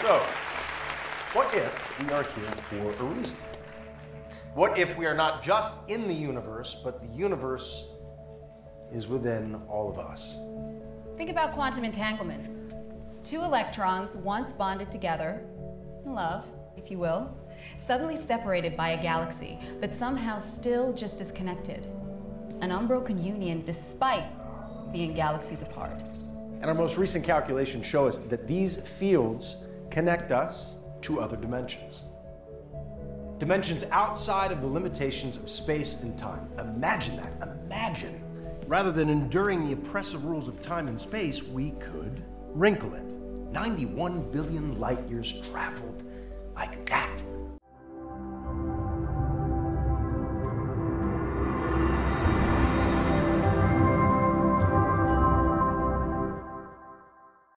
So, what if we are here for a reason? What if we are not just in the universe, but the universe is within all of us? Think about quantum entanglement. Two electrons once bonded together, in love, if you will, suddenly separated by a galaxy, but somehow still just as connected. An unbroken union despite being galaxies apart. And our most recent calculations show us that these fields connect us to other dimensions. Dimensions outside of the limitations of space and time. Imagine that, imagine. Rather than enduring the oppressive rules of time and space, we could wrinkle it. 91 billion light years traveled like that.